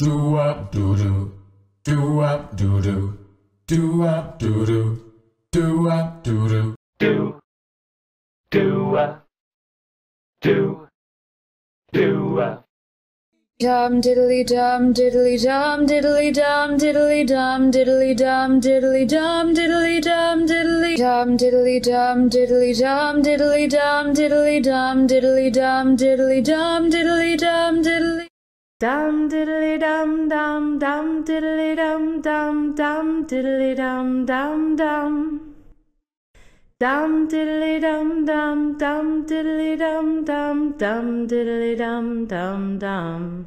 do up do do do up do do do up do do do up do do do do up do do up dum diddly dum diddly dum diddly dum diddly dum diddly dum diddly dum diddly dum diddly dum diddly dum diddly dum diddly dum diddly dum diddly dum diddly dum diddly dum diddly dum dum dum diddly dum dum dum diddly dum dum dum dum diddly dum diddly dum diddly dum dum.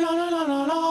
La la la la la.